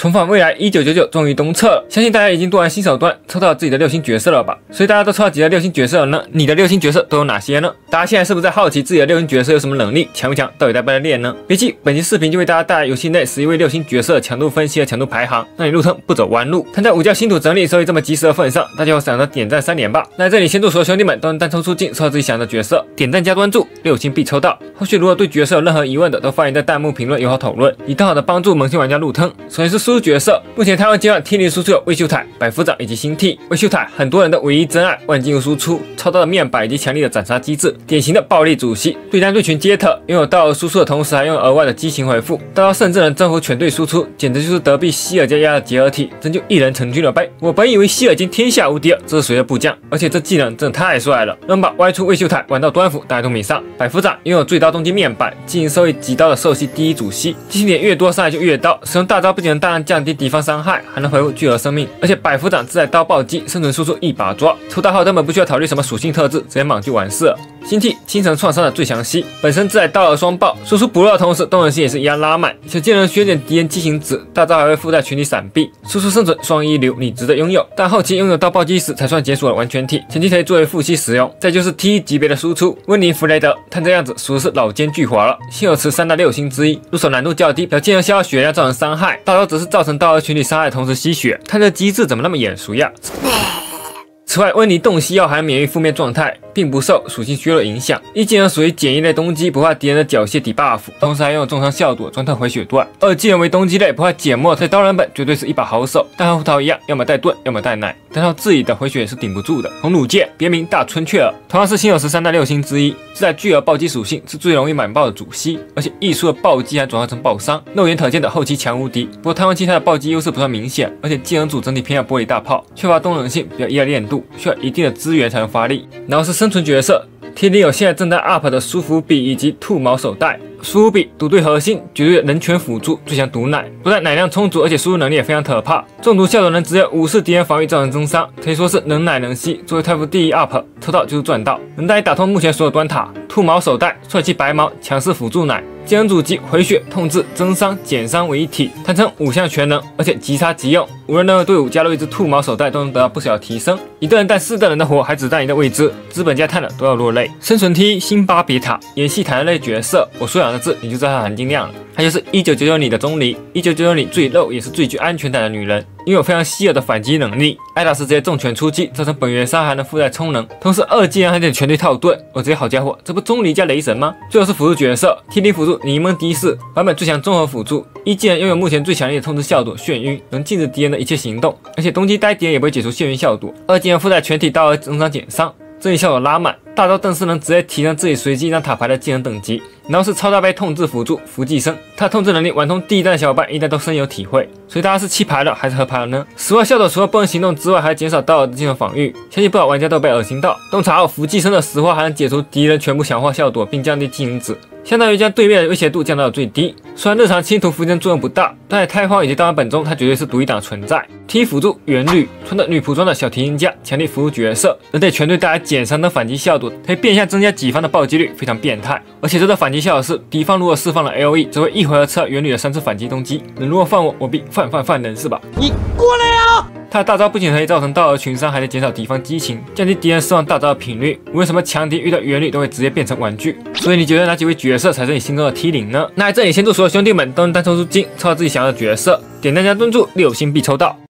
重返未来1999终于东测了，相信大家已经做完新手端，抽到自己的6星角色了吧？所以大家都抽到几个6星角色了呢？你的6星角色都有哪些呢？大家现在是不是在好奇自己的6星角色有什么能力，强不强，到底在不在练呢？别急，本期视频就为大家带来游戏内11位6星角色强度分析和强度排行，让你入坑不走弯路。看在午觉星图整理收益这么及时的份上，大家有想到点赞3连吧。那这里先祝所有兄弟们都能单抽出镜，抽到自己想要的角色，点赞加关注，6星必抽到。后续如果对角色有任何疑问的，都欢迎在弹幕评论友好讨论，以更好的帮助萌新玩家入坑。首先是 输出角色，目前台湾阶段T0输出有魏秀凯、百夫长以及星替。魏秀凯很多人的唯一真爱，万金油输出，超大的面板以及强力的斩杀机制，典型的暴力主席，对单对群皆特，拥有大额输出的同时还拥有额外的激情回复，大招甚至能征服全队输出，简直就是德比希尔加亚的结合体，真就一人成军了呗。我本以为希尔已经天下无敌了，这是谁的部将？而且这技能真的太帅了，能把歪出魏秀凯玩到端服打通米上。百夫长拥有最高攻击面板，技能收益极高的兽系第一主席，技能点越多伤害就越高，使用大招不仅能大量 降低敌方伤害，还能回复巨额生命，而且百夫长自带刀暴击，生存输出一把抓，抽到后根本不需要考虑什么属性特质，直接莽就完事了。星替清城创伤的最强吸，本身自带大额双爆，输出不弱的同时动能性也是一样拉满，小技能削减敌人激情值，大招还会附带群体闪避，输出生存双一流，你值得拥有。但后期拥有到暴击时才算解锁了完全体，前期可以作为副吸使用。再就是 T1 级别的输出，温尼弗雷德，看这样子属实是老奸巨猾了。现有池3大6星之一，入手难度较低，表技能消耗血量造成伤害，大招只是造成大额群体伤害的同时吸血，看这机制怎么那么眼熟呀？此外，温妮洞悉药还免于负面状态，并不受属性削弱影响。一技能属于减1类攻击，不怕敌人的缴械抵 buff， 同时还拥有重伤效果、装特回血段。二技能为攻击类，不怕解墨，在刀人本绝对是一把好手，但和胡桃一样，要么带盾，要么带奶，单靠自己的回血也是顶不住的。红弩箭，别名大春雀儿，同样是现有池3大6星之一，自带巨额暴击属性，是最容易满爆的主系，而且艺术的暴击还转化成爆伤，肉眼可见的后期强无敌。不过探望器它的暴击优势不算明显，而且技能组整体偏向玻璃大炮，缺乏动能性，比较依赖练度。 需要一定的资源才能发力。然后是生存角色 T0 有现在正在 up 的舒服笔以及兔毛手袋。 输入比独对核心，绝对人权辅助，最强毒奶，不但奶量充足，而且输入能力也非常可怕。中毒效果能直接无视敌人防御造成增伤，可以说是能奶能吸。作为泰服第一 up， 抽到就是赚到，能带你打通目前所有端塔。兔毛手袋，帅气白毛，强势辅助奶，技能主机回血、痛制、增伤、减伤为一体，堪称5项全能，而且即插即用。无论任何队伍加入一只兔毛手袋，都能得到不小的提升。一个人带4个人的活，还只占一个位置，资本家看了都要落泪。生存 T 辛巴别塔，演戏谈类角色，我说两个字你就知道它含金量了。它就是1999里的钟离，1999里最肉也是最具安全感的女人，拥有非常稀有的反击能力。挨打时直接重拳出击，造成本源伤害还能附带充能，同时2技能还得全队套盾。我直接好家伙，这不钟离加雷神吗？最后是辅助角色 ，T0 辅助尼蒙迪斯，版本最强综合辅助，1技能拥有目前最强烈的通知效果眩晕，能禁止敌人的一切行动，而且攻击呆敌人也不会解除眩晕效果。2技能附带全体大额增伤减伤。 这一效果拉满，大招更是能直接提升自己随机一张塔牌的技能等级。然后是超大杯痛制辅助伏寄生，他痛制能力玩通第一代的小伙伴应该都深有体会。所以大家是弃牌了还是合牌了呢？此外效果除了不能行动之外，还减少刀的技能防御，相信不少玩家都被恶心到。洞察后伏寄生的石化还能解除敌人全部强化效果，并降低技能值。 相当于将对面的威胁度降到了最低。虽然日常清图浮针作用不大，但在开荒以及刀人本中，它绝对是独一档存在。T 辅助元绿，穿着女仆装的小提琴家，强力辅助角色，能对全队带来减伤等反击效果，可以变相增加己方的暴击率，非常变态。而且这个反击效果是，敌方如果释放了 AOE， 只会一回合吃到元绿的3次反击攻击。你如果放我，我必犯人是吧？你过来呀、啊！ 他的大招不仅可以造成大额群伤，还能减少敌方激情，降低敌人释放大招的频率。无论什么强敌遇到元绿，都会直接变成玩具。所以你觉得哪几位角色才是你心中的 T0呢？那在这里先祝所有兄弟们都能单抽出金，抽到自己想要的角色，点赞加关注，6星必抽到。